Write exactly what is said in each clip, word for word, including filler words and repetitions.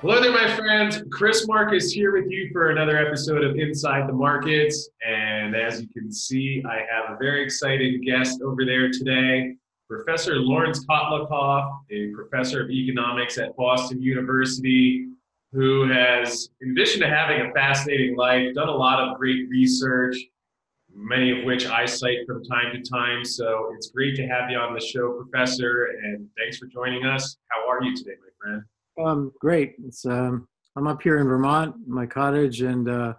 Hello there, my friends. Chris Marcus here with you for another episode of Inside the Markets. And as you can see, I have a very exciting guest over there today, Professor Lawrence Kotlikoff, a professor of economics at Boston University, who has, in addition to having a fascinating life, done a lot of great research, many of which I cite from time to time. So it's great to have you on the show, Professor, and thanks for joining us. How are you today, my friend? Um, great. It's, um, I'm up here in Vermont, my cottage, and uh,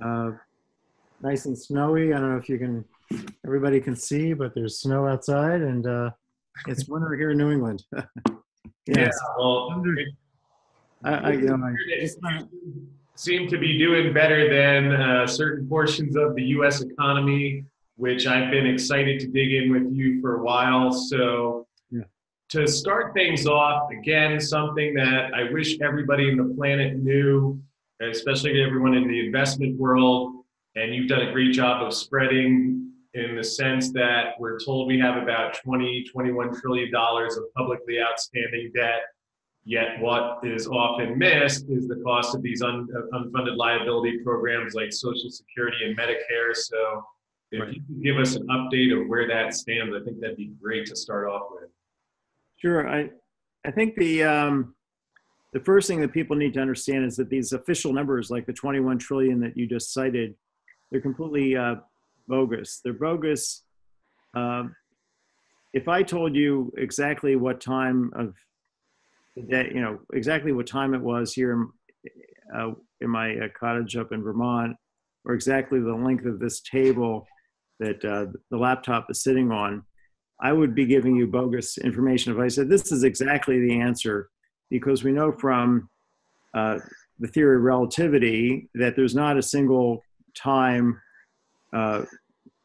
uh, nice and snowy. I don't know if you can, everybody can see, but there's snow outside, and uh, it's winter here in New England. yes. Yeah, well, I, I, you know, I, it's not, seem to be doing better than uh, certain portions of the U S economy, which I've been excited to dig in with you for a while. So to start things off, again, something that I wish everybody on the planet knew, especially everyone in the investment world, and you've done a great job of spreading in the sense that we're told we have about twenty, twenty-one trillion dollars of publicly outstanding debt, yet what is often missed is the cost of these un unfunded liability programs like Social Security and Medicare. So if right. you could give us an update of where that stands, I think that'd be great to start off with. Sure. I, I think the, um, the first thing that people need to understand is that these official numbers, like the twenty-one trillion that you just cited, they're completely uh, bogus. They're bogus. Uh, if I told you exactly what time of the day, you know, exactly what time it was here in, uh, in my uh, cottage up in Vermont, or exactly the length of this table that uh, the laptop is sitting on, I would be giving you bogus information if I said, this is exactly the answer, because we know from uh, the theory of relativity that there's not a single time uh,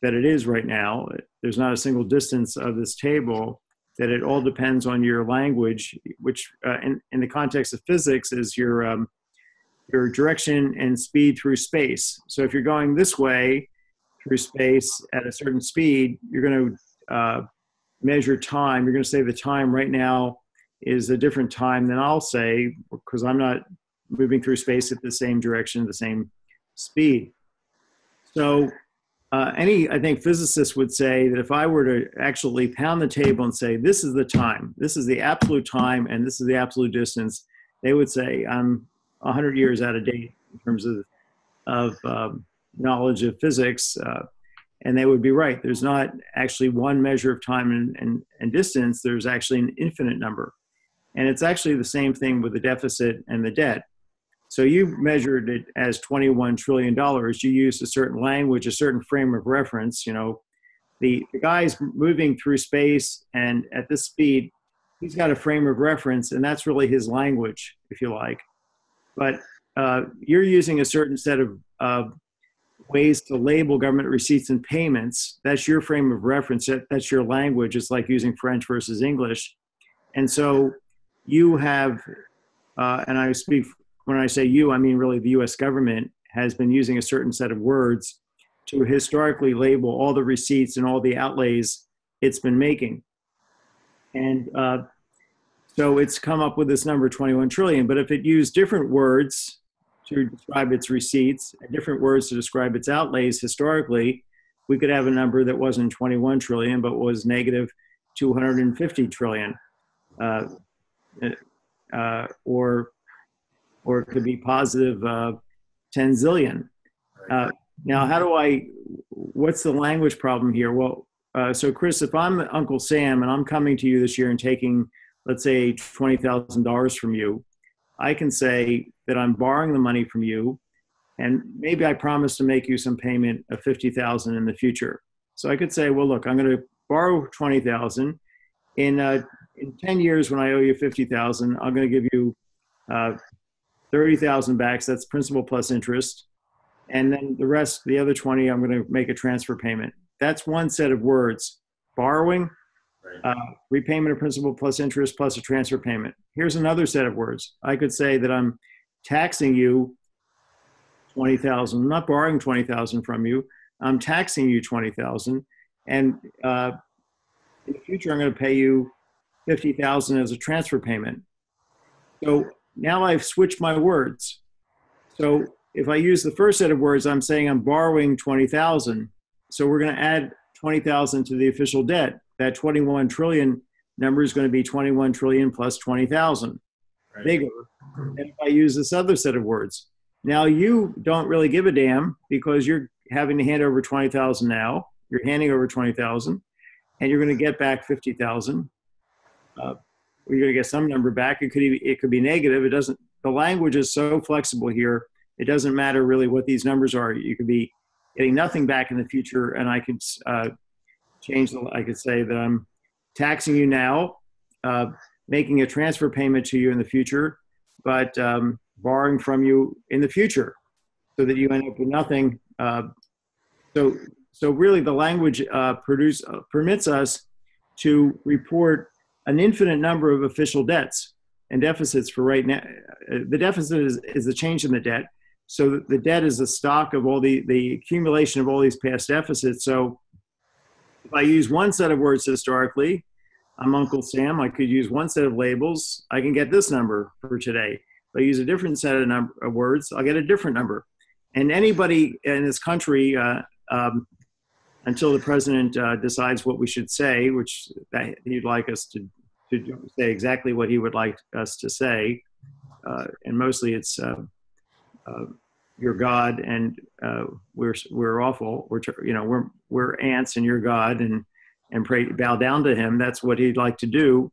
that it is right now. There's not a single distance of this table, that it all depends on your language, which uh, in, in the context of physics is your, um, your direction and speed through space. So if you're going this way through space at a certain speed, you're going to uh, measure time. You're going to say the time right now is a different time than I'll say, because I'm not moving through space at the same direction, the same speed. So uh, any, I think, physicist would say that if I were to actually pound the table and say, this is the time, this is the absolute time, and this is the absolute distance, they would say I'm a hundred years out of date in terms of, of um, knowledge of physics. Uh, And they would be right. There's not actually one measure of time and, and, and distance. There's actually an infinite number. And it's actually the same thing with the deficit and the debt. So you measured it as twenty-one trillion dollars. You used a certain language, a certain frame of reference. You know, the, the guy's moving through space and at this speed, he's got a frame of reference, and that's really his language, if you like. But uh, you're using a certain set of uh, ways to label government receipts and payments. That's your frame of reference. That's your language. It's like using French versus English. And so you have, uh, and I speak, when I say you, I mean really the U S government has been using a certain set of words to historically label all the receipts and all the outlays it's been making. And uh, so it's come up with this number twenty-one trillion, but if it used different words to describe its receipts, and different words to describe its outlays historically, we could have a number that wasn't twenty-one trillion, but was negative two hundred fifty trillion. Uh, uh, or, or it could be positive uh, ten zillion. Uh, now, how do I, what's the language problem here? Well, uh, so Chris, if I'm Uncle Sam and I'm coming to you this year and taking, let's say, twenty thousand dollars from you, I can say that I'm borrowing the money from you, and maybe I promise to make you some payment of fifty thousand in the future. So I could say, well, look, I'm going to borrow twenty thousand. In, uh, in ten years, when I owe you fifty thousand, I'm going to give you uh, thirty thousand back. So that's principal plus interest. And then the rest, the other twenty, I'm going to make a transfer payment. That's one set of words: borrowing, Uh, repayment of principal plus interest plus a transfer payment. Here's another set of words. I could say that I'm taxing you twenty thousand. I'm not borrowing twenty thousand from you. I'm taxing you twenty thousand. And uh, in the future, I'm going to pay you fifty thousand as a transfer payment. So Now I've switched my words. So if I use the first set of words, I'm saying I'm borrowing twenty thousand. So we're going to add twenty thousand to the official debt. That twenty-one trillion number is going to be twenty-one trillion plus twenty thousand, right. Bigger. And if I use this other set of words, now you don't really give a damn because you're having to hand over twenty thousand now. You're handing over twenty thousand and you're going to get back fifty thousand. Uh, you're going to get some number back. It could be, it could be negative. It doesn't, the language is so flexible here. It doesn't matter really what these numbers are. You could be getting nothing back in the future. And I could uh, change the, I could say that I'm taxing you now, uh, making a transfer payment to you in the future, but um, borrowing from you in the future so that you end up with nothing. Uh, so, so really the language uh, produce, uh, permits us to report an infinite number of official debts and deficits for right now. Uh, the deficit is, is the change in the debt. So the debt is the stock of all the, the accumulation of all these past deficits. So if I use one set of words historically, I'm Uncle Sam, I could use one set of labels, I can get this number for today. If I use a different set of, number, of words, I'll get a different number. And anybody in this country, uh, um, until the president uh, decides what we should say, which he'd like us to, to say exactly what he would like us to say, uh, and mostly it's... Uh, Uh, you're God, and uh, we're we're awful. We're you know we're we're ants, and you're God, and and pray bow down to Him. That's what He'd like to do,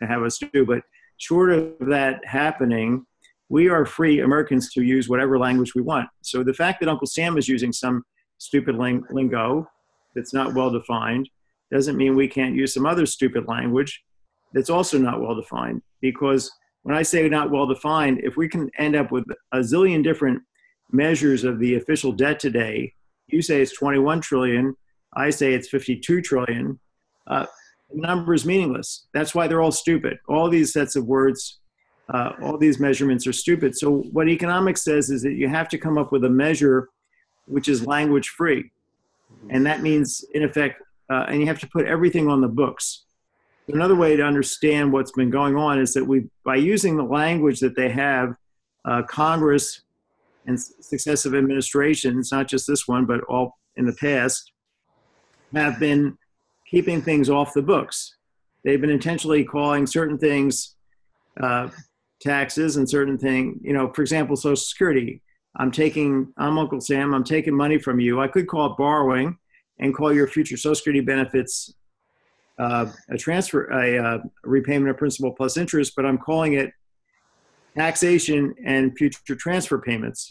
to have us do. But short of that happening, we are free Americans to use whatever language we want. So the fact that Uncle Sam is using some stupid ling lingo that's not well defined doesn't mean we can't use some other stupid language that's also not well defined, because. When I say not well-defined, if we can end up with a zillion different measures of the official debt today, you say it's twenty-one trillion, I say it's fifty-two trillion, uh, the number is meaningless. That's why they're all stupid. All these sets of words, uh, all these measurements are stupid. So what economics says is that you have to come up with a measure which is language-free. And that means, in effect, uh, and you have to put everything on the books. Another way to understand what's been going on is that we, by using the language that they have, uh, Congress and successive administrations, not just this one, but all in the past, have been keeping things off the books. They've been intentionally calling certain things uh, taxes and certain things, you know, for example, Social Security. I'm taking, I'm Uncle Sam, I'm taking money from you. I could call it borrowing and call your future Social Security benefits Uh, a transfer, a uh, repayment of principal plus interest, but I'm calling it taxation and future transfer payments.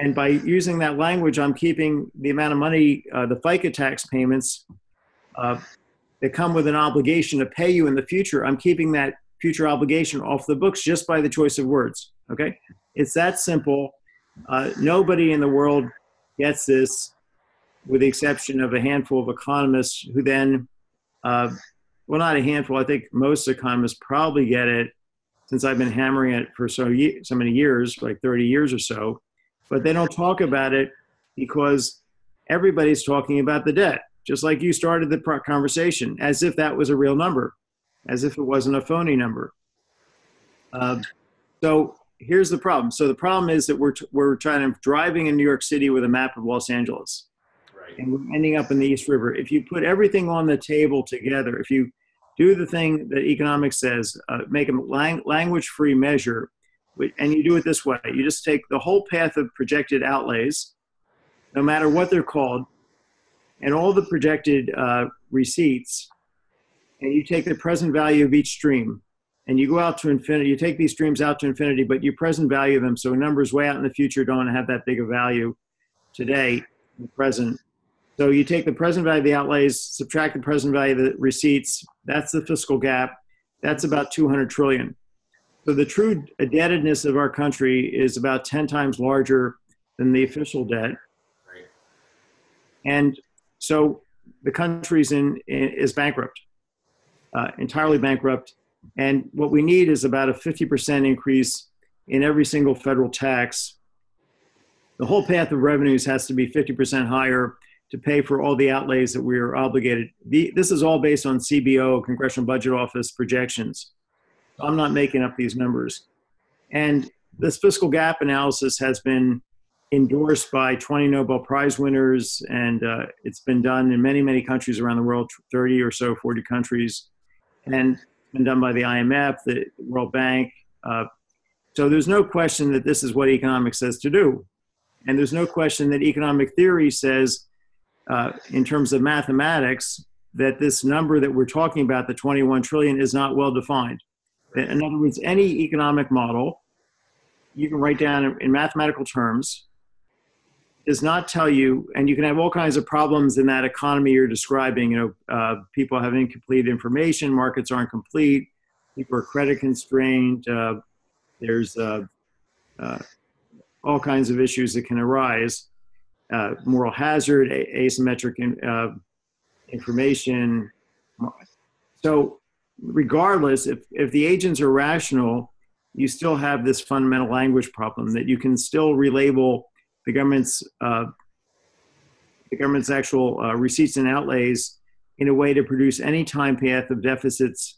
And by using that language, I'm keeping the amount of money, uh, the FICA tax payments uh, that come with an obligation to pay you in the future. I'm keeping that future obligation off the books just by the choice of words. Okay, it's that simple. Uh, nobody in the world gets this, with the exception of a handful of economists who then. Uh, well, not a handful. I think most economists probably get it, since I've been hammering it for so, ye so many years, like thirty years or so. But they don't talk about it because everybody's talking about the debt, just like you started the conversation, as if that was a real number, as if it wasn't a phony number. Uh, so here's the problem. So the problem is that we're, t we're trying to driving in New York City with a map of Los Angeles. And we're ending up in the East River. If you put everything on the table together, if you do the thing that economics says, uh, make a lang language-free measure, and you do it this way. You just take the whole path of projected outlays, no matter what they're called, and all the projected uh, receipts, and you take the present value of each stream, and you go out to infinity. You take these streams out to infinity, but you present value them, so numbers way out in the future don't have that big a value today in the present. So you take the present value of the outlays, subtract the present value of the receipts. That's the fiscal gap. That's about two hundred trillion. So the true indebtedness of our country is about ten times larger than the official debt. Right. And so the country's in, in is bankrupt, uh, entirely bankrupt. And what we need is about a fifty percent increase in every single federal tax. The whole path of revenues has to be fifty percent higher to pay for all the outlays that we are obligated. The, this is all based on C B O, Congressional Budget Office projections. I'm not making up these numbers. And this fiscal gap analysis has been endorsed by twenty Nobel Prize winners, and uh, it's been done in many, many countries around the world, thirty or so, forty countries, and been done by the I M F, the World Bank. Uh, so there's no question that this is what economics says to do. And there's no question that economic theory says, uh, in terms of mathematics, that this number that we're talking about, the twenty-one trillion, is not well defined. In other words, any economic model, you can write down in mathematical terms, does not tell you, and you can have all kinds of problems in that economy you're describing. You know, uh, people have incomplete information, markets aren't complete, people are credit constrained, uh, there's uh, uh, all kinds of issues that can arise, uh, moral hazard, asymmetric in, uh, information. So regardless, if, if the agents are rational, you still have this fundamental language problem that you can still relabel the government's uh, the government's actual uh, receipts and outlays in a way to produce any time path of deficits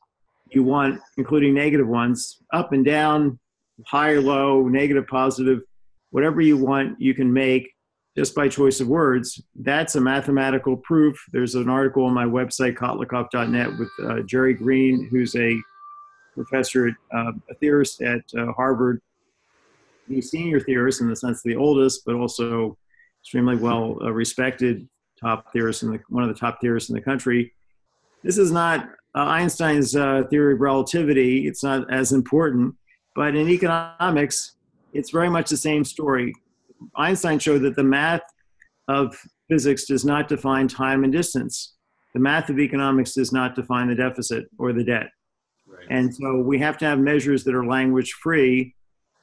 you want, including negative ones, up and down, high or low, negative, positive, whatever you want, you can make just by choice of words. That's a mathematical proof. There's an article on my website, Kotlikoff dot net, with uh, Jerry Green, who's a professor, at, uh, a theorist at uh, Harvard, the senior theorist in the sense the oldest, but also extremely well uh, respected top theorist, in the, one of the top theorists in the country. This is not uh, Einstein's uh, theory of relativity. It's not as important, but in economics, it's very much the same story. Einstein showed that the math of physics does not define time and distance. The math of economics does not define the deficit or the debt. Right. And so we have to have measures that are language free.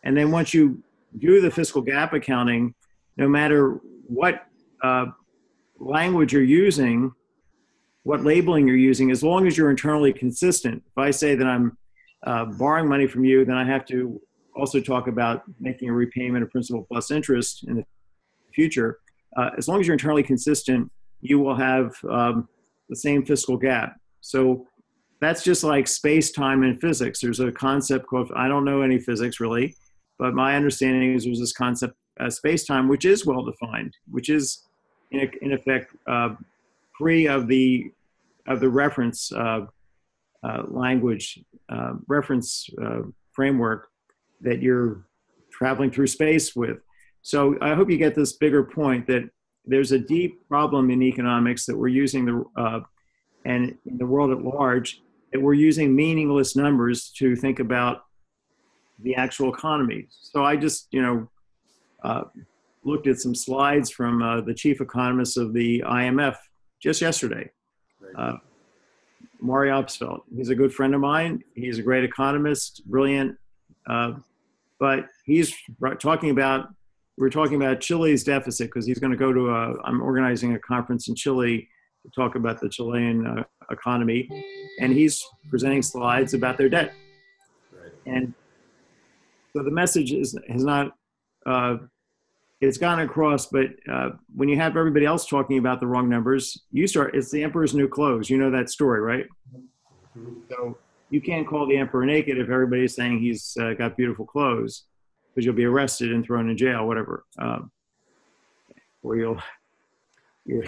And then once you do the fiscal gap accounting, no matter what uh, language you're using, what labeling you're using, as long as you're internally consistent. If I say that I'm uh, borrowing money from you, then I have to also talk about making a repayment of principal plus interest in the future. Uh, as long as you're internally consistent, you will have um, the same fiscal gap. So that's just like space, time, and physics. There's a concept called, I don't know any physics really, but my understanding is there's this concept of uh, space-time, which is well-defined, which is, in, in effect, uh, free of the, of the reference uh, uh, language, uh, reference uh, framework that you're traveling through space with. So I hope you get this bigger point that there's a deep problem in economics that we're using, the uh, and in the world at large, that we're using meaningless numbers to think about the actual economy. So I just, you know, uh, looked at some slides from uh, the chief economist of the I M F just yesterday, uh, Mari Opsfeld. He's a good friend of mine. He's a great economist, brilliant. Uh, but he's talking about, we're talking about Chile's deficit because he's going to go to a, I'm organizing a conference in Chile to talk about the Chilean uh, economy. And he's presenting slides about their debt. Right. And so the message is, has not, uh, it's gone across, but uh, when you have everybody else talking about the wrong numbers, you start, it's the emperor's new clothes. You know that story, right? Mm-hmm. So you can't call the emperor naked if everybody's saying he's uh, got beautiful clothes, because you'll be arrested and thrown in jail, whatever. Um, or you'll, you're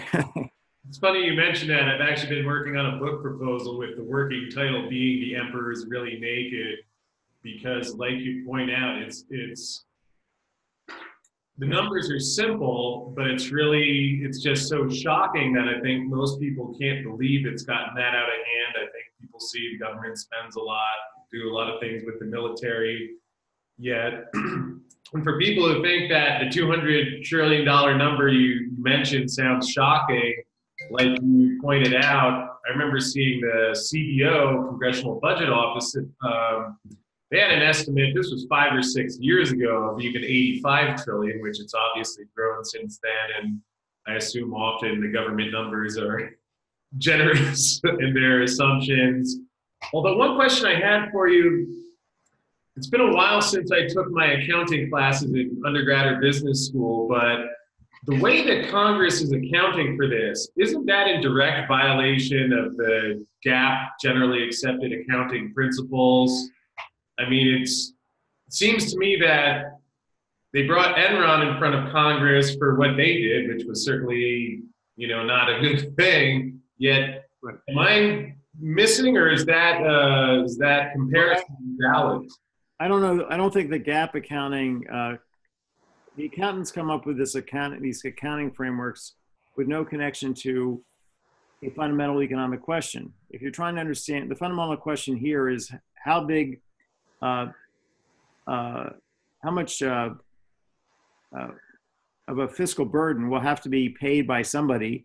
It's funny you mentioned that. I've actually been working on a book proposal with the working title being The Emperor Is Really Naked, because like you point out, it's it's the numbers are simple, but it's really, it's just so shocking that I think most people can't believe it's gotten that out of hand. I think people see the government spends a lot, do a lot of things with the military, yet. And for people who think that the two hundred trillion dollar number you mentioned sounds shocking, like you pointed out, I remember seeing the C B O, Congressional Budget Office, um, they had an estimate, this was five or six years ago, of even eighty-five trillion, which it's obviously grown since then. And I assume often the government numbers are generous in their assumptions. Although one question I had for you, it's been a while since I took my accounting classes in undergrad or business school, but the way that Congress is accounting for this, isn't that in direct violation of the GAAP, generally accepted accounting principles? I mean, it's It seems to me that they brought Enron in front of Congress for what they did, which was certainly, you know, not a good thing. Yet, am I missing, or is that uh, is that comparison valid? I don't know. I don't think the gap accounting. Uh, the accountants come up with this account, these accounting frameworks, with no connection to a fundamental economic question. If you're trying to understand, the fundamental question here is how big, uh, uh, how much uh, uh, of a fiscal burden will have to be paid by somebody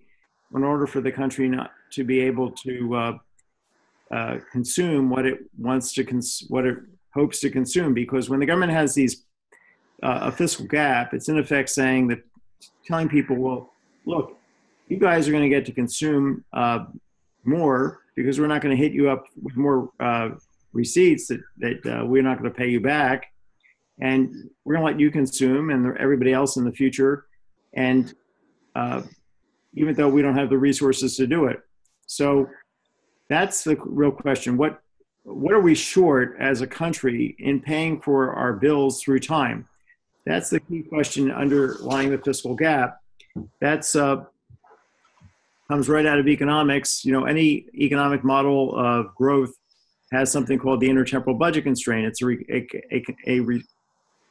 in order for the country not to be able to uh, uh, consume what it wants to cons what it hopes to consume. Because when the government has these uh, a fiscal gap, it's in effect saying that, telling people, well, look, you guys are going to get to consume uh, more because we're not going to hit you up with more uh, receipts that, that uh, we're not going to pay you back. And we're going to let you consume and everybody else in the future. And uh, even though we don't have the resources to do it. So that's the real question. What, what are we short as a country in paying for our bills through time? That's the key question underlying the fiscal gap. That's uh, comes right out of economics. You know, any economic model of growth has something called the intertemporal budget constraint. It's a re a a, a,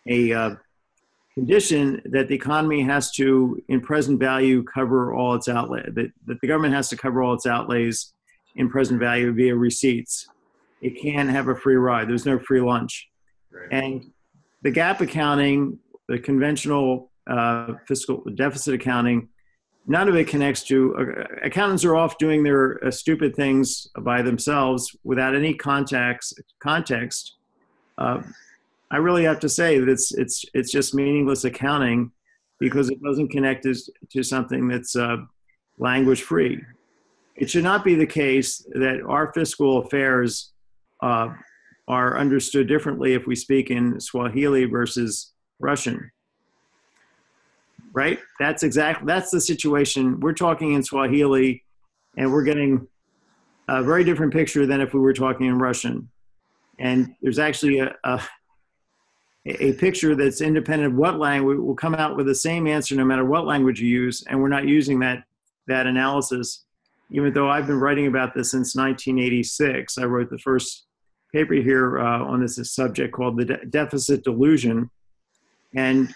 a uh, condition that the economy has to, in present value, cover all its outlay. That, that the government has to cover all its outlays in present value via receipts. It can't have a free ride. There's no free lunch. Right. And the gap accounting, the conventional Uh, fiscal deficit accounting, none of it connects to, uh, accountants are off doing their uh, stupid things by themselves without any context. Context, uh, I really have to say that it's, it's, it's just meaningless accounting because it doesn't connect to, to something that's uh, language free. It should not be the case that our fiscal affairs uh, are understood differently if we speak in Swahili versus Russian. Right? That's exactly, that's the situation. We're talking in Swahili and we're getting a very different picture than if we were talking in Russian. And there's actually a, a, a picture that's independent of what language, will come out with the same answer no matter what language you use. And we're not using that, that analysis, even though I've been writing about this since nineteen eighty-six. I wrote the first paper here uh, on this subject called The De- Deficit Delusion. And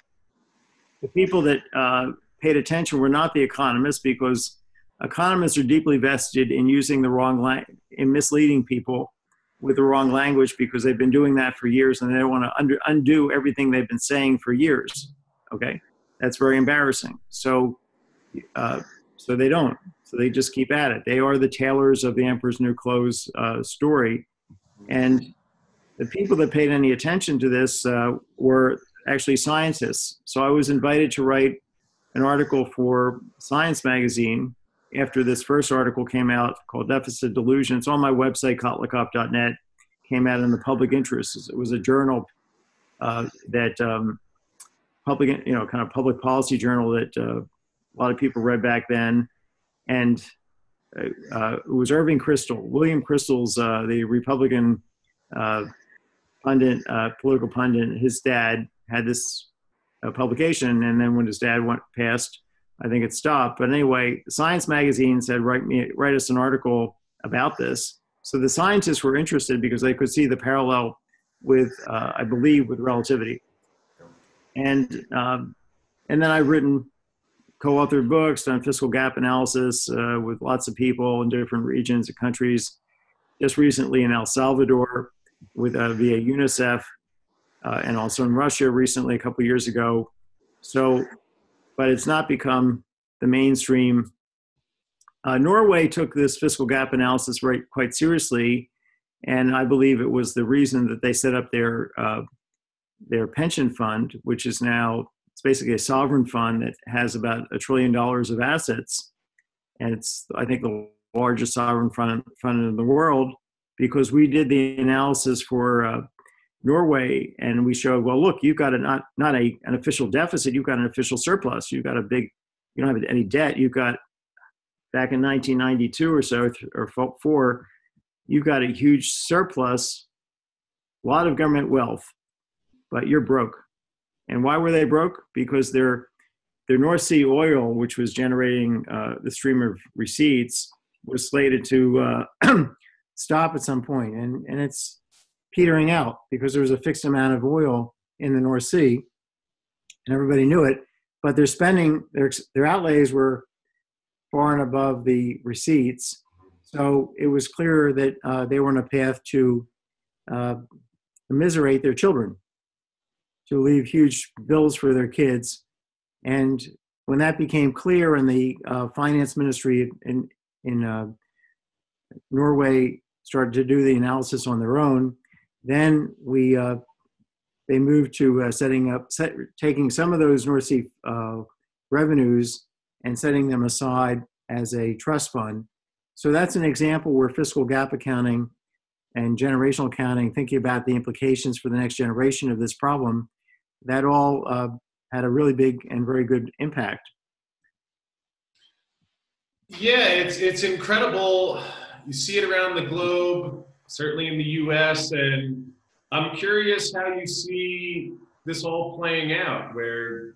the people that uh, paid attention were not the economists, because economists are deeply vested in using the wrong language, in misleading people with the wrong language, because they've been doing that for years and they don't want to under undo everything they've been saying for years. Okay, that's very embarrassing. So, uh, so they don't. So they just keep at it. They are the tailors of the Emperor's New Clothes uh, story, and the people that paid any attention to this uh, were actually scientists. So I was invited to write an article for Science Magazine after this first article came out called Deficit Delusion. It's on my website, Kotlikoff dot net, came out in the public interest. It was a journal uh, that um, public, you know, kind of public policy journal that uh, a lot of people read back then. And uh, it was Irving Kristol, William Kristol's, uh, the Republican uh, pundit, uh, political pundit, his dad had this uh, publication, and then when his dad went past, I think it stopped. But anyway, Science Magazine said, write me, write us an article about this. So the scientists were interested because they could see the parallel with, uh, I believe, with relativity. And um, and then I've written, co-authored books, done fiscal gap analysis uh, with lots of people in different regions of countries. Just recently in El Salvador, with uh, via UNICEF. Uh, and also in Russia recently, a couple of years ago. So, but it's not become the mainstream. Uh, Norway took this fiscal gap analysis right, quite seriously, and I believe it was the reason that they set up their, uh, their pension fund, which is now, it's basically a sovereign fund that has about a trillion dollars of assets. And it's, I think, the largest sovereign fund, fund in the world, because we did the analysis for uh, Norway, and we showed, well, look, you've got a not not a an official deficit, you've got an official surplus, you've got a big, you don't have any debt, you've got, back in nineteen ninety-two or so or four, you've got a huge surplus, a lot of government wealth, but you're broke. And why were they broke? Because their, their North Sea oil, which was generating uh, the stream of receipts, was slated to uh, stop at some point. And, and it's petering out because there was a fixed amount of oil in the North Sea, and everybody knew it. But their spending, their, their outlays were far and above the receipts. So it was clear that uh, they were on a path to uh, immiserate their children, to leave huge bills for their kids. And when that became clear, and the uh, finance ministry in, in uh, Norway started to do the analysis on their own, then we uh, they moved to uh, setting up, set, taking some of those North Sea uh, revenues and setting them aside as a trust fund. So that's an example where fiscal gap accounting and generational accounting, thinking about the implications for the next generation of this problem, that all uh, had a really big and very good impact. Yeah, it's, it's incredible. You see it around the globe, certainly in the U S, and I'm curious how you see this all playing out, where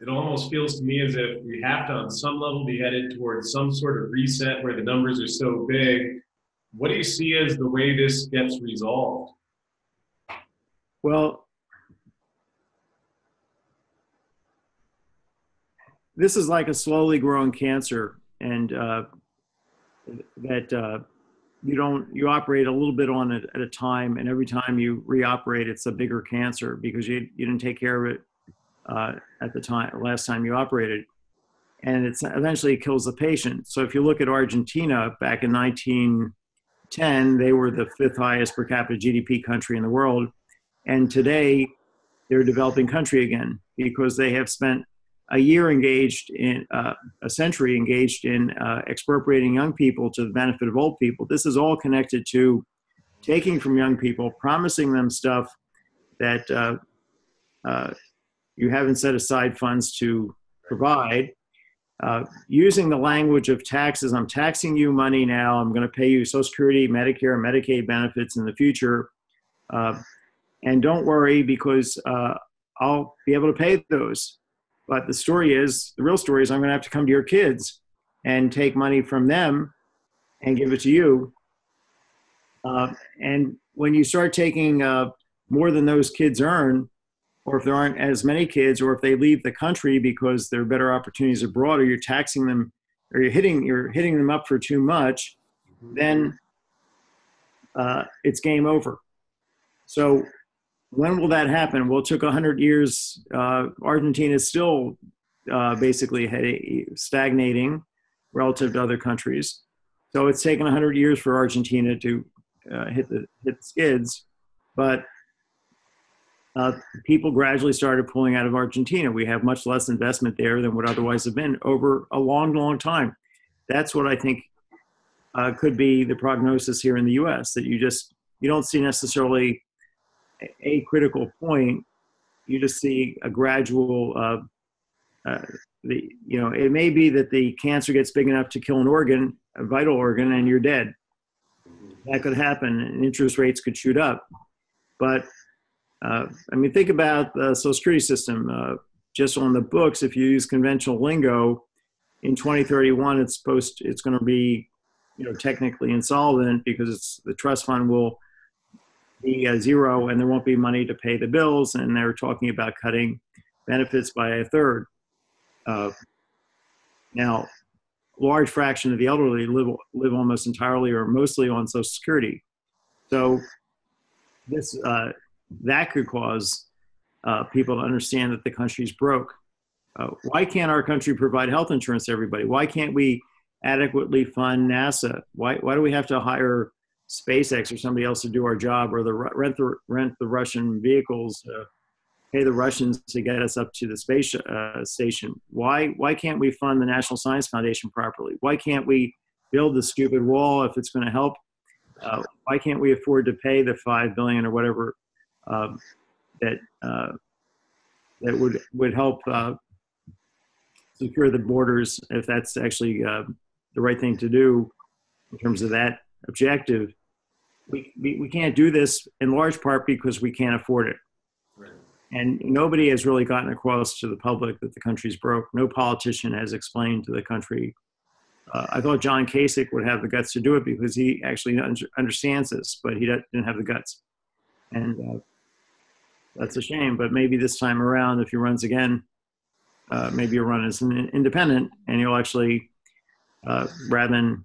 it almost feels to me as if we have to, on some level, be headed towards some sort of reset where the numbers are so big. What do you see as the way this gets resolved? Well, this is like a slowly growing cancer, and uh, that uh, you don't, you operate a little bit on it at a time, and every time you reoperate, it's a bigger cancer because you, you didn't take care of it uh, at the time, last time you operated. And it's eventually kills the patient. So if you look at Argentina back in nineteen ten, they were the fifth highest per capita G D P country in the world. And today they're a developing country again because they have spent a year engaged in, uh, a century engaged in uh, expropriating young people to the benefit of old people. This is all connected to taking from young people, promising them stuff that uh, uh, you haven't set aside funds to provide. Uh, using the language of taxes, I'm taxing you money now, I'm going to pay you Social Security, Medicare, Medicaid benefits in the future. Uh, and don't worry because uh, I'll be able to pay those. But the story is, the real story is I'm going to have to come to your kids and take money from them and give it to you. Uh, and when you start taking uh, more than those kids earn, or if there aren't as many kids, or if they leave the country because there are better opportunities abroad, or you're taxing them, or you're hitting, you're hitting them up for too much, then uh, it's game over. So when will that happen? Well, it took one hundred years. Uh, Argentina is still uh, basically heady, stagnating relative to other countries. So it's taken one hundred years for Argentina to uh, hit, the, hit the skids. But Uh, people gradually started pulling out of Argentina. We have much less investment there than would otherwise have been over a long, long time. That's what I think uh, could be the prognosis here in the U S, that you just, you don't see necessarily a critical point. You just see a gradual, uh, uh, the, you know, it may be that the cancer gets big enough to kill an organ, a vital organ, and you're dead. That could happen, and interest rates could shoot up. But Uh, I mean, think about the Social Security system. Uh, just on the books, if you use conventional lingo, in twenty thirty-one, it's supposed to, it's going to be, you know, technically insolvent because it's, the trust fund will be a zero, and there won't be money to pay the bills. And they're talking about cutting benefits by a third. Uh, now, a large fraction of the elderly live live almost entirely or mostly on Social Security. So this. Uh, That could cause uh, people to understand that the country's broke. Uh, why can't our country provide health insurance to everybody? Why can't we adequately fund NASA? Why, why do we have to hire SpaceX or somebody else to do our job, or the, rent, the, rent the Russian vehicles, uh, pay the Russians to get us up to the space uh, station? Why, why can't we fund the National Science Foundation properly? Why can't we build the stupid wall if it's going to help? Uh, why can't we afford to pay the five billion dollars or whatever Uh, that uh, that would would help uh, secure the borders, if that's actually uh, the right thing to do in terms of that objective? We we, we can't do this in large part because we can't afford it. Right. And nobody has really gotten across to the public that the country's broke. No politician has explained to the country. Uh, I thought John Kasich would have the guts to do it because he actually understands this, but he didn't have the guts. And uh, that's a shame. But maybe this time around, if he runs again, uh, maybe he'll run as an independent, and he'll actually, uh, rather than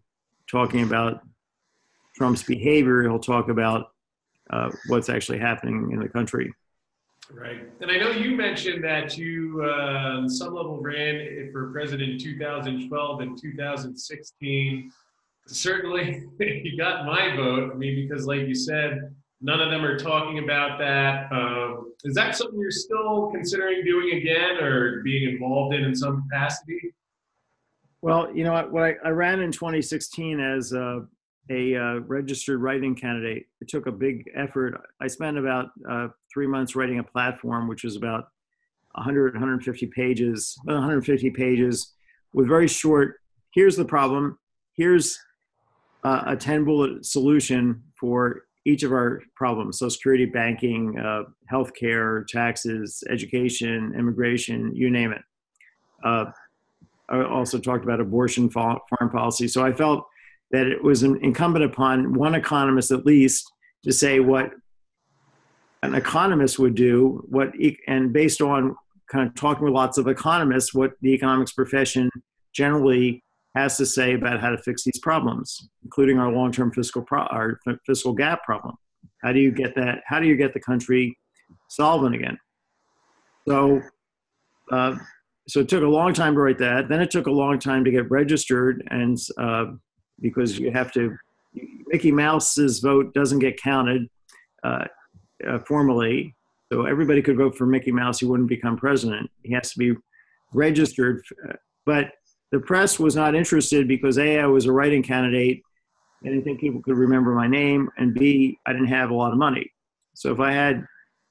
talking about Trump's behavior, he'll talk about uh, what's actually happening in the country. Right. And I know you mentioned that you, uh, on some level, ran for president in two thousand twelve and two thousand sixteen. Certainly, you got my vote. I mean, because like you said, none of them are talking about that. Uh, is that something you're still considering doing again or being involved in in some capacity? Well, you know, what I, I ran in twenty sixteen as a, a uh, registered writing candidate. It took a big effort. I spent about uh, three months writing a platform, which was about one hundred, one hundred fifty pages, one hundred fifty pages with very short, here's the problem, here's uh, a ten bullet solution for each of our problems: Social Security, banking, uh, healthcare, taxes, education, immigration, you name it. Uh, I also talked about abortion, foreign policy. So I felt that it was incumbent upon one economist at least to say what an economist would do, what and based on kind of talking with lots of economists, what the economics profession generally has to say about how to fix these problems, including our long-term fiscal pro our fiscal gap problem. How do you get that? How do you get the country solvent again? So, uh, so it took a long time to write that. Then it took a long time to get registered, and uh, because you have to, Mickey Mouse's vote doesn't get counted uh, uh, formally. So everybody could vote for Mickey Mouse. He wouldn't become president. He has to be registered, but the press was not interested because A, I was a writing candidate. I didn't think people could remember my name, and B, I didn't have a lot of money. So if I had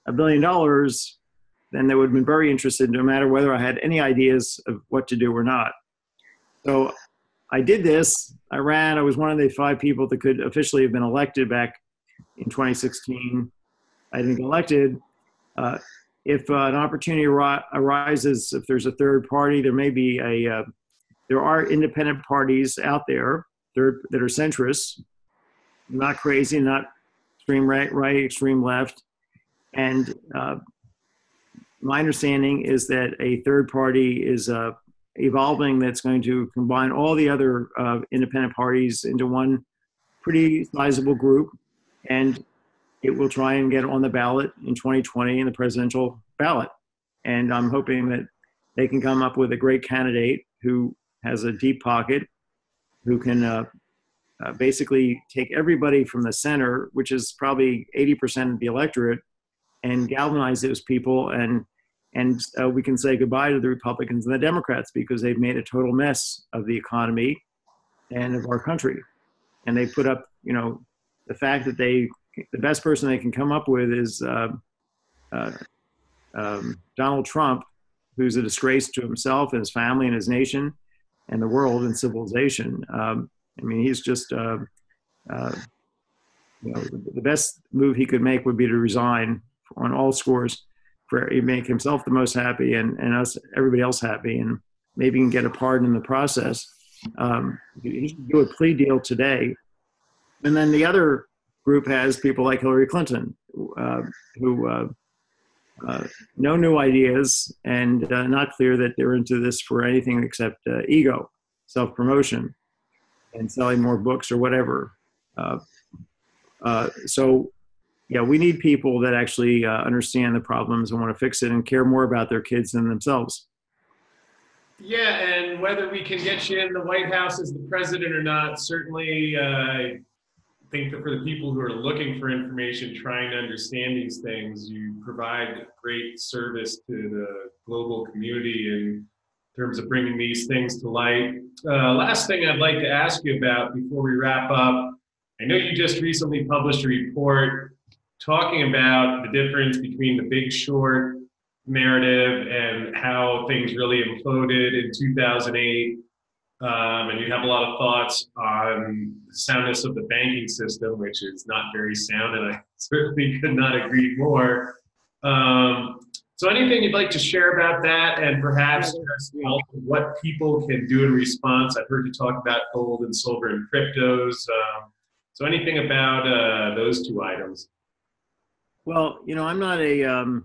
a billion dollars, then they would have been very interested no matter whether I had any ideas of what to do or not. So I did this, I ran, I was one of the five people that could officially have been elected back in twenty sixteen. I didn't get elected. Uh, if uh, an opportunity ar arises, if there's a third party, there may be a, uh, there are independent parties out there that are centrist, not crazy, not extreme right, right extreme left. And uh, my understanding is that a third party is uh, evolving that's going to combine all the other uh, independent parties into one pretty sizable group. And it will try and get on the ballot in twenty twenty in the presidential ballot. And I'm hoping that they can come up with a great candidate who has a deep pocket, who can uh, uh, basically take everybody from the center, which is probably eighty percent of the electorate, and galvanize those people, and, and uh, we can say goodbye to the Republicans and the Democrats because they've made a total mess of the economy and of our country. And they put up, you know, the fact that they, the best person they can come up with is uh, uh, um, Donald Trump, who's a disgrace to himself and his family and his nation and the world and civilization. Um, I mean, he's just, uh, uh, you know, the best move he could make would be to resign on all scores for he'd make himself the most happy and, and us, everybody else happy, and maybe can get a pardon in the process. Um, he should do a plea deal today. And then the other group has people like Hillary Clinton, uh, who, uh, Uh, no new ideas, and uh, not clear that they're into this for anything except uh, ego, self-promotion, and selling more books or whatever. Uh, uh, so, yeah, we need people that actually uh, understand the problems and want to fix it and care more about their kids than themselves. Yeah, and whether we can get you in the White House as the president or not, certainly uh I think that for the people who are looking for information, trying to understand these things, you provide great service to the global community in terms of bringing these things to light. Uh, last thing I'd like to ask you about before we wrap up, I know you just recently published a report talking about the difference between the Big Short narrative and how things really imploded in two thousand eight. Um, and you have a lot of thoughts on the soundness of the banking system, which is not very sound, and I certainly could not agree more. Um, So anything you'd like to share about that, and perhaps what people can do in response? I've heard you talk about gold and silver and cryptos. Um, so anything about uh, those two items? Well, you know, I'm not a, um,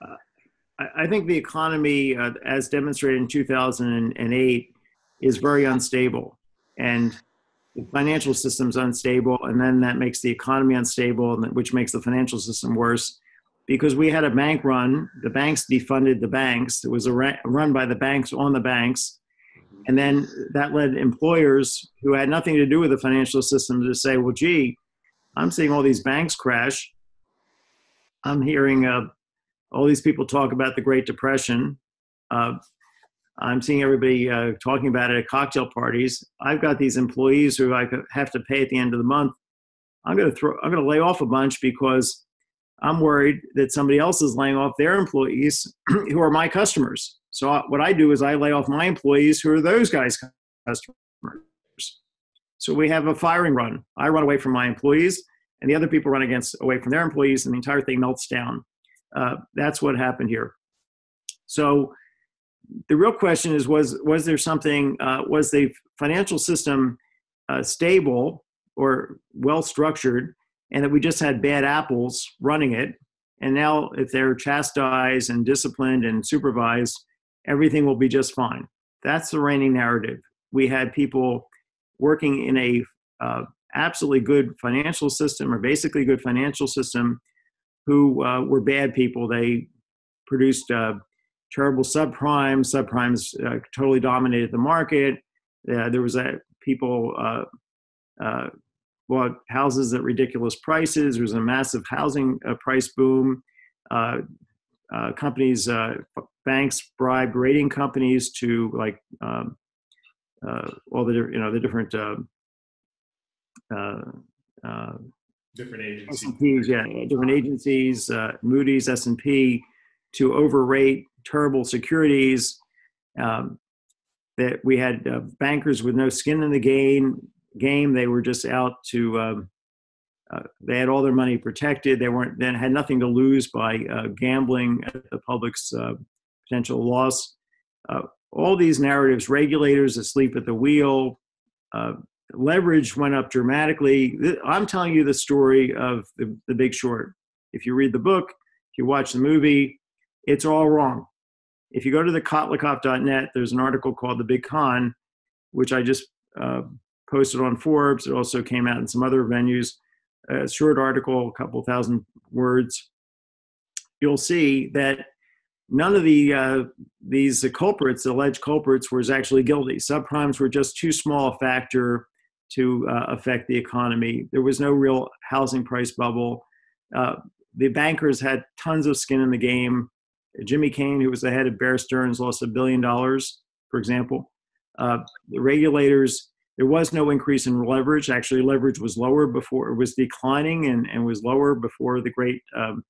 uh, I, I think the economy, uh, as demonstrated in two thousand eight, is very unstable. And the financial system's unstable, and then that makes the economy unstable, which makes the financial system worse, because we had a bank run. The banks defunded the banks. It was a run by the banks on the banks. And then that led employers who had nothing to do with the financial system to say, well, gee, I'm seeing all these banks crash. I'm hearing uh, all these people talk about the Great Depression. Uh, I'm seeing everybody uh, talking about it at cocktail parties. I've got these employees who I have to pay at the end of the month. I'm going to throw, I'm going to lay off a bunch because I'm worried that somebody else is laying off their employees who are my customers. So what I do is I lay off my employees who are those guys' customers. So we have a firing run. I run away from my employees, and the other people run against away from their employees, and the entire thing melts down. Uh, that's what happened here. So the real question is, was, was there something, uh, was the financial system uh, stable or well-structured, and that we just had bad apples running it? And now if they're chastised and disciplined and supervised, everything will be just fine. That's the reigning narrative. We had people working in a uh, absolutely good financial system, or basically good financial system, who uh, were bad people. They produced uh, terrible subprimes. Subprimes uh, totally dominated the market. Uh, there was uh, people uh, uh, bought houses at ridiculous prices. There was a massive housing uh, price boom. Uh, uh, companies, uh, banks bribed rating companies to, like, um, uh, all the you know the different uh, uh, uh, different agencies. S and Ps, yeah, different agencies, uh, Moody's, S and P, to overrate terrible securities, um, that we had uh, bankers with no skin in the game. Game they were just out to. Um, uh, they had all their money protected. They weren't. Then had nothing to lose by uh, gambling at the public's uh, potential loss. Uh, all these narratives. Regulators asleep at the wheel. Uh, leverage went up dramatically. I'm telling you the story of the, the Big Short. If you read the book, if you watch the movie, it's all wrong. If you go to the Kotlikoff dot net, there's an article called The Big Con, which I just uh, posted on Forbes. It also came out in some other venues. A short article, a couple thousand words. You'll see that none of the uh, these culprits, alleged culprits, was actually guilty. Subprimes were just too small a factor to uh, affect the economy. There was no real housing price bubble. Uh, the bankers had tons of skin in the game. Jimmy Kane, who was the head of Bear Stearns, lost a billion dollars, for example. Uh, the regulators, there was no increase in leverage. Actually, leverage was lower before, it was declining and, and was lower before the Great um,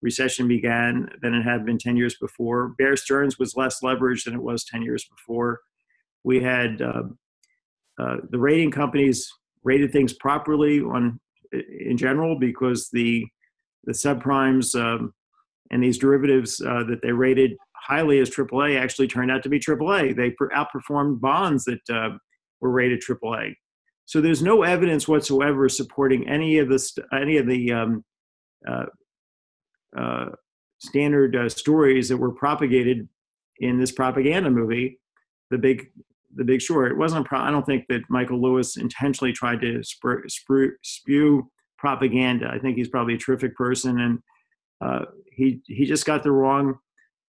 Recession began than it had been ten years before. Bear Stearns was less leveraged than it was ten years before. We had uh, uh, the rating companies rated things properly on in general, because the, the subprimes, um, and these derivatives uh, that they rated highly as triple A actually turned out to be triple A. They outperformed bonds that uh, were rated triple A. So there's no evidence whatsoever supporting any of the any of the um, uh, uh, standard uh, stories that were propagated in this propaganda movie, The Big The Big Short. It wasn't. A pro I don't think that Michael Lewis intentionally tried to sp sp spew propaganda. I think he's probably a terrific person, and Uh, he, he just got the wrong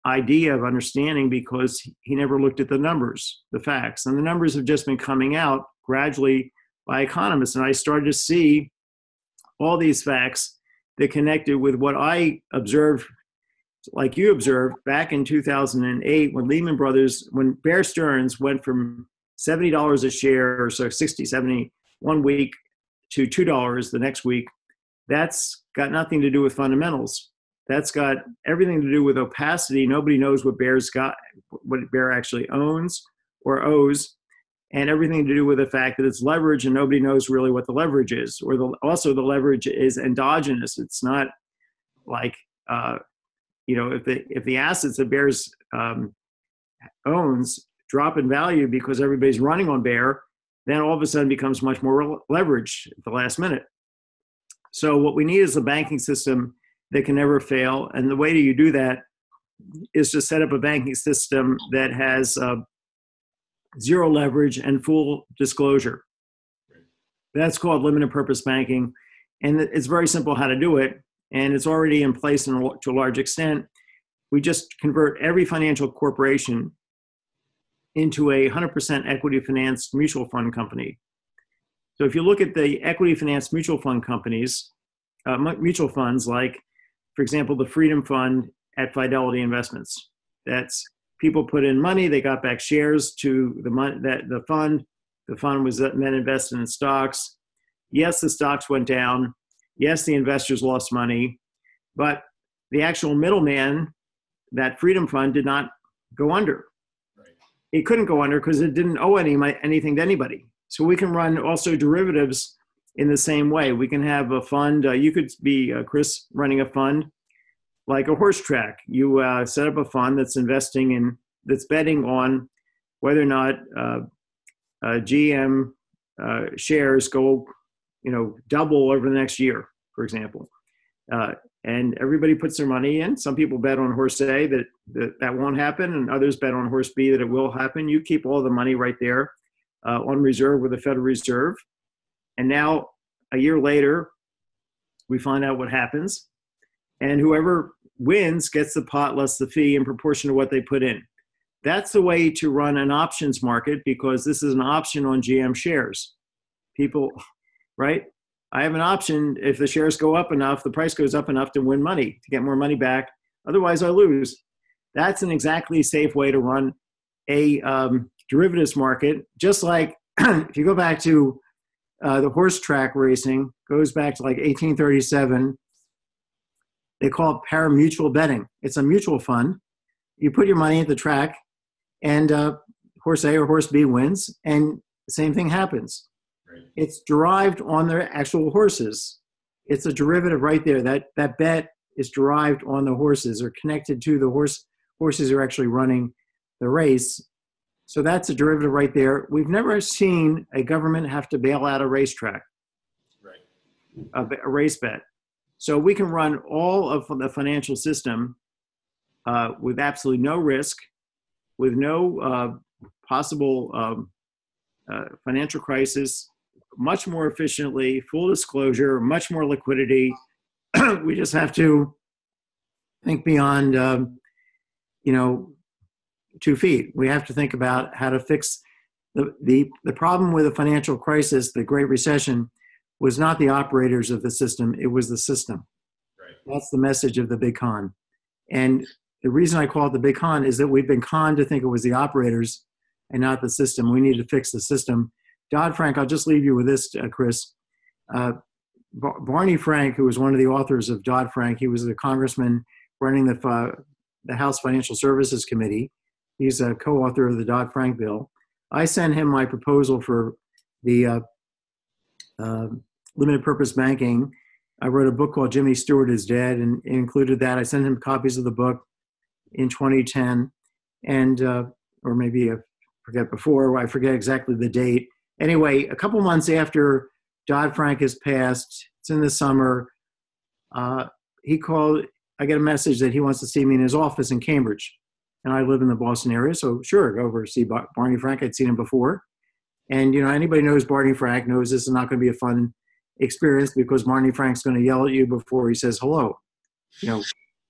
idea of understanding, because he never looked at the numbers, the facts. And the numbers have just been coming out gradually by economists. And I started to see all these facts that connected with what I observed, like you observed, back in two thousand eight, when Lehman Brothers, when Bear Stearns went from seventy dollars a share, or so sixty, seventy, one week, to two dollars the next week. That's got nothing to do with fundamentals. That's got everything to do with opacity. Nobody knows what Bear's got, what Bear actually owns or owes, and everything to do with the fact that it's leverage, and nobody knows really what the leverage is. Or the, also the leverage is endogenous. It's not like, uh, you know, if the if the assets that Bear's um, owns drop in value because everybody's running on Bear, then all of a sudden becomes much more leveraged at the last minute. So what we need is a banking system that can never fail. And the way that you do that is to set up a banking system that has uh, zero leverage and full disclosure. That's called limited purpose banking. And it's very simple how to do it. And it's already in place in, to a large extent. We just convert every financial corporation into a one hundred percent equity financed mutual fund company. So if you look at the equity financed mutual fund companies, uh, mutual funds like, for example, the Freedom Fund at Fidelity Investments. That's people put in money, they got back shares to the, mon that, the fund. The fund was then invested in stocks. Yes, the stocks went down. Yes, the investors lost money, but the actual middleman, that Freedom Fund, did not go under. Right. It couldn't go under because it didn't owe any anything to anybody. So we can run also derivatives in the same way. We can have a fund. Uh, you could be, uh, Chris, running a fund like a horse track. You uh, set up a fund that's investing in, that's betting on whether or not uh, uh, G M uh, shares go, you know, double over the next year, for example. Uh, and everybody puts their money in. Some people bet on horse A that, that that won't happen, and others bet on horse B that it will happen. You keep all the money right there uh, on reserve with the Federal Reserve. And now, a year later, we find out what happens. And whoever wins gets the pot less the fee in proportion to what they put in. That's the way to run an options market, because this is an option on G M shares. People... Right? I have an option. If the shares go up enough, the price goes up enough to win money, to get more money back. Otherwise, I lose. That's an exactly safe way to run a um, derivatives market. Just like if you go back to uh, the horse track racing, goes back to like eighteen thirty-seven. They call it pari-mutuel betting. It's a mutual fund. You put your money at the track, and uh, horse A or horse B wins, and the same thing happens. It's derived on their actual horses. It's a derivative right there. That, that bet is derived on the horses, or connected to the horse. Horses are actually running the race. So that's a derivative right there. We've never seen a government have to bail out a racetrack, right. a, a race bet. So we can run all of the financial system uh, with absolutely no risk, with no uh, possible um, uh, financial crisis, much more efficiently, full disclosure, much more liquidity. We just have to think beyond, um, you know, two feet. We have to think about how to fix the, the, the problem with the financial crisis. The Great Recession was not the operators of the system. It was the system. Right. That's the message of the Big Con. And the reason I call it the Big Con is that we've been conned to think it was the operators and not the system. We need to fix the system. Dodd-Frank, I'll just leave you with this, uh, Chris. Uh, Bar Barney Frank, who was one of the authors of Dodd-Frank, he was the congressman running the, uh, the House Financial Services Committee. He's a co-author of the Dodd-Frank bill. I sent him my proposal for the uh, uh, limited purpose banking. I wrote a book called Jimmy Stewart Is Dead, and it included that. I sent him copies of the book in twenty ten, and uh, or maybe I forget before, I forget exactly the date. Anyway, a couple months after Dodd-Frank has passed, it's in the summer, uh, he called, I get a message that he wants to see me in his office in Cambridge. And I live in the Boston area, so sure, go over to see Bar Barney Frank. I'd seen him before. And, you know, anybody knows Barney Frank knows this is not going to be a fun experience, because Barney Frank's going to yell at you before he says hello. You know,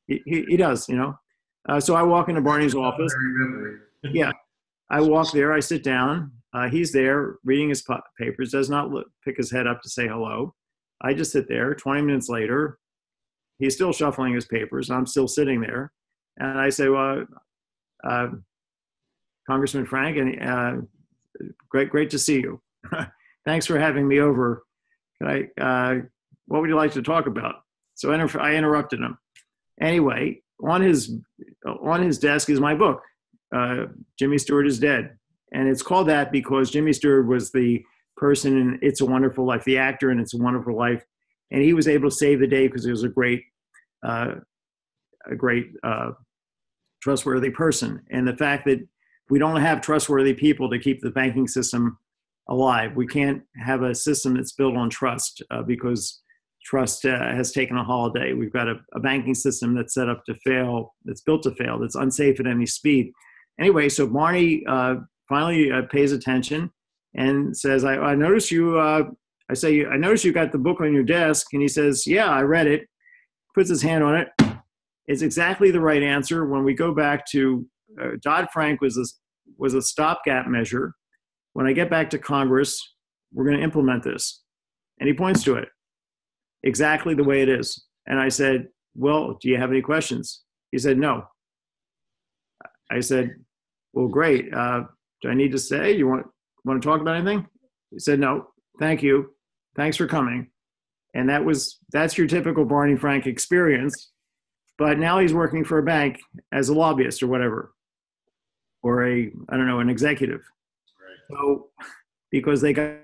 he, he does, you know. Uh, so I walk into Barney's office. Yeah. I walk there, I sit down. Uh, he's there reading his papers, does not look, pick his head up to say hello. I just sit there. twenty minutes later, he's still shuffling his papers. I'm still sitting there. And I say, well, uh, Congressman Frank, and uh, great, great to see you. Thanks for having me over. Can I, uh, what would you like to talk about? So inter I interrupted him. Anyway, on his, on his desk is my book, uh, Jimmy Stewart Is Dead. And it's called that because Jimmy Stewart was the person in It's a Wonderful Life, the actor in It's a Wonderful Life. And he was able to save the day because he was a great uh, a great uh, trustworthy person. And the fact that we don't have trustworthy people to keep the banking system alive. We can't have a system that's built on trust uh, because trust uh, has taken a holiday. We've got a, a banking system that's set up to fail, that's built to fail, that's unsafe at any speed. Anyway, so Barney uh, finally uh, pays attention and says, I, I noticed you, uh, I say, I noticed you got the book on your desk. And he says, yeah, I read it. Puts his hand on it. It's exactly the right answer. When we go back to uh, Dodd-Frank was a, was a stopgap measure. When I get back to Congress, we're going to implement this. And he points to it exactly the way it is. And I said, well, do you have any questions? He said, no. I said, well, great. Uh, do I need to say, you want, want to talk about anything? He said, no, thank you. Thanks for coming. And that was, that's your typical Barney Frank experience. But now he's working for a bank as a lobbyist or whatever, or a, I don't know, an executive. Right. So because they got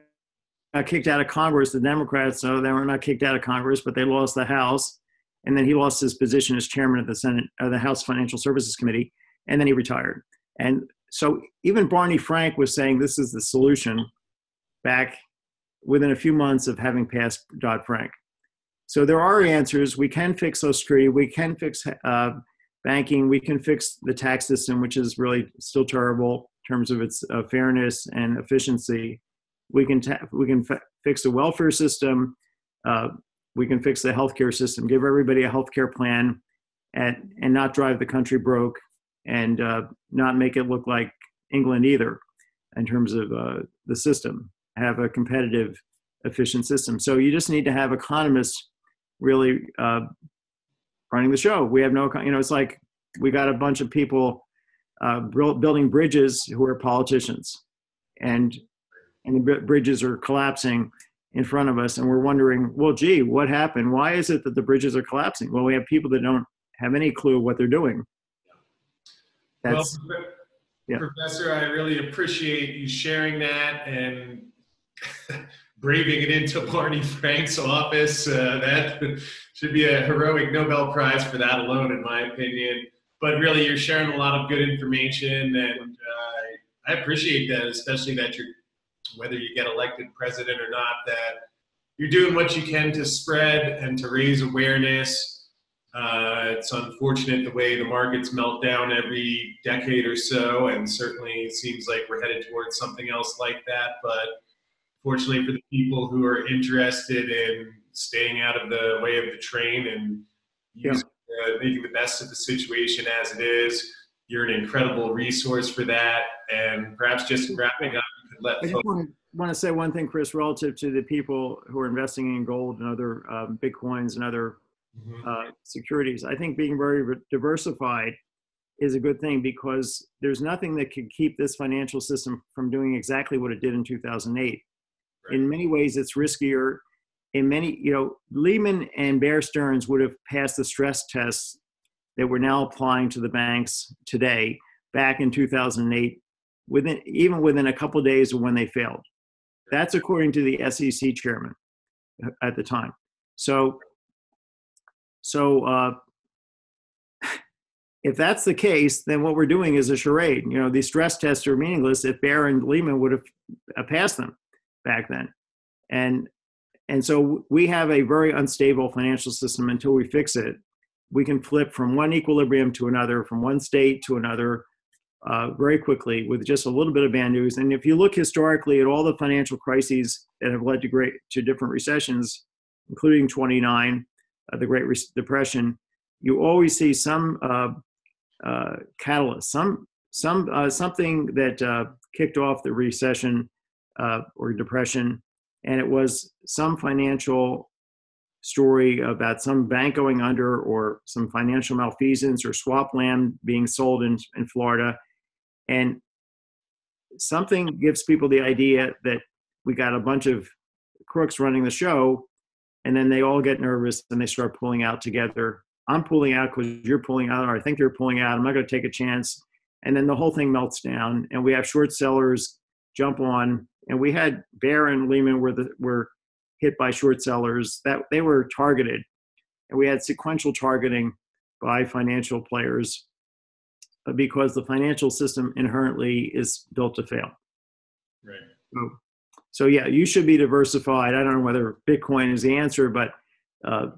kicked out of Congress, the Democrats, no, they were not kicked out of Congress, but they lost the House. And then he lost his position as chairman of the Senate, of the House Financial Services Committee. And then he retired. And so even Barney Frank was saying this is the solution back within a few months of having passed Dodd-Frank. So there are answers. We can fix Social Security. We can fix uh, banking. We can fix the tax system, which is really still terrible in terms of its uh, fairness and efficiency. We can, ta we can f fix the welfare system. Uh, we can fix the healthcare system, give everybody a healthcare plan at, and not drive the country broke. And uh, not make it look like England either in terms of uh, the system, have a competitive, efficient system. So you just need to have economists really uh, running the show. We have no, you know, it's like we got a bunch of people uh, building bridges who are politicians, and, and the bridges are collapsing in front of us. And we're wondering, well, gee, what happened? Why is it that the bridges are collapsing? Well, we have people that don't have any clue what they're doing. That's, well, yeah. Professor, I really appreciate you sharing that and braving it into Barney Frank's office. Uh, that should be a heroic Nobel Prize for that alone, in my opinion. But really, you're sharing a lot of good information, and uh, I appreciate that, especially that you're, whether you get elected president or not, that you're doing what you can to spread and to raise awareness. Uh, it's unfortunate the way the markets melt down every decade or so, and certainly it seems like we're headed towards something else like that. But fortunately for the people who are interested in staying out of the way of the train and using, yeah. uh, making the best of the situation as it is, you're an incredible resource for that. And perhaps just wrapping up, you could let I folks... want, to, want to say one thing, Chris, relative to the people who are investing in gold and other um, Bitcoins and other Uh, securities. I think being very diversified is a good thing, because there's nothing that can keep this financial system from doing exactly what it did in two thousand eight. Right. In many ways, it's riskier. In many, you know, Lehman and Bear Stearns would have passed the stress tests that we're now applying to the banks today back in two thousand eight, within, even within a couple of days of when they failed. That's according to the S E C chairman at the time. So So uh, if that's the case, then what we're doing is a charade. You know, these stress tests are meaningless if Bear and Lehman would have passed them back then. And, and so we have a very unstable financial system until we fix it. We can flip from one equilibrium to another, from one state to another uh, very quickly with just a little bit of bad news. And if you look historically at all the financial crises that have led to, great, to different recessions, including twenty-nine, the Great Depression, you always see some uh, uh, catalyst, some, some, uh, something that uh, kicked off the recession uh, or depression, and it was some financial story about some bank going under or some financial malfeasance or swap land being sold in, in Florida. And something gives people the idea that we got a bunch of crooks running the show. And then they all get nervous and they start pulling out together. I'm pulling out because you're pulling out, or I think you're pulling out. I'm not going to take a chance. And then the whole thing melts down, and we have short sellers jump on. And we had Bear and Lehman were, the, were hit by short sellers. That, they were targeted. And we had sequential targeting by financial players because the financial system inherently is built to fail. Right. So, so yeah, you should be diversified. I don't know whether Bitcoin is the answer, but uh,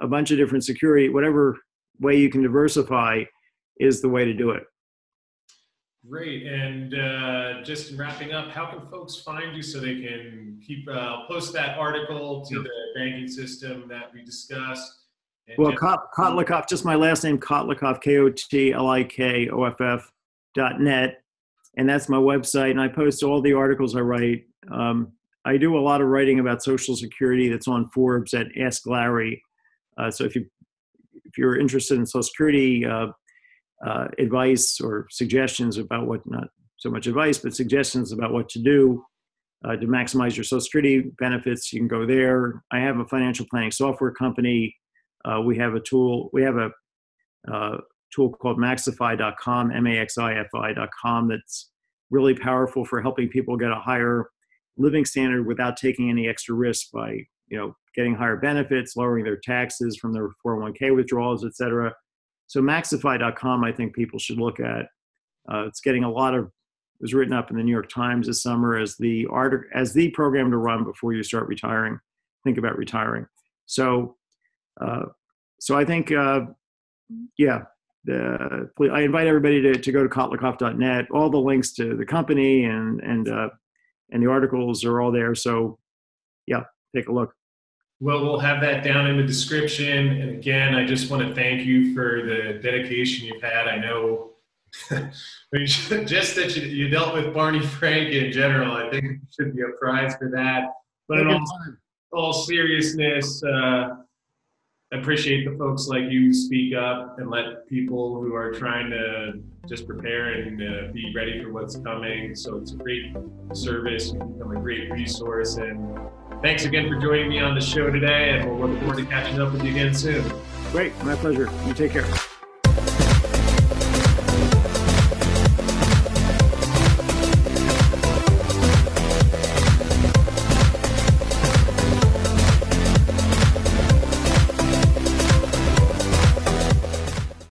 a bunch of different security, whatever way you can diversify is the way to do it. Great. And uh, just wrapping up, how can folks find you so they can keep, uh, post that article to yeah. the banking system that we discussed? And well, Kotlikoff, just my last name, Kotlikoff, K O T L I K O F F dot net. And that's my website. And I post all the articles I write. Um, I do a lot of writing about Social Security that's on Forbes at Ask Larry. Uh, so if, you, if you're interested in Social Security, uh, Uh, advice or suggestions about what, not so much advice, but suggestions about what to do uh, to maximize your Social Security benefits, you can go there. I have a financial planning software company. Uh, we have a tool, we have a uh, tool called MaxiFi dot com, M A X I F I dot com, that's really powerful for helping people get a higher living standard without taking any extra risk by, you know, getting higher benefits, lowering their taxes from their four oh one K withdrawals, et cetera. So Maxify dot com, I think people should look at. Uh, it's getting a lot of, it was written up in the New York Times this summer as the art, as the program to run before you start retiring, think about retiring. So, uh, so I think, uh, yeah, the, I invite everybody to, to go to Kotlikoff dot net. All the links to the company and, and, uh, and the articles are all there. So yeah, take a look. Well, we'll have that down in the description. And again, I just want to thank you for the dedication you've had. I know just that you, you dealt with Barney Frank in general, I think it should be a prize for that. But in all, all seriousness, uh, I appreciate the folks like you speak up and let people who are trying to just prepare and uh, be ready for what's coming. So it's a great service. You've become a great resource. And thanks again for joining me on the show today, and we'll look forward to catching up with you again soon. Great, my pleasure. You take care.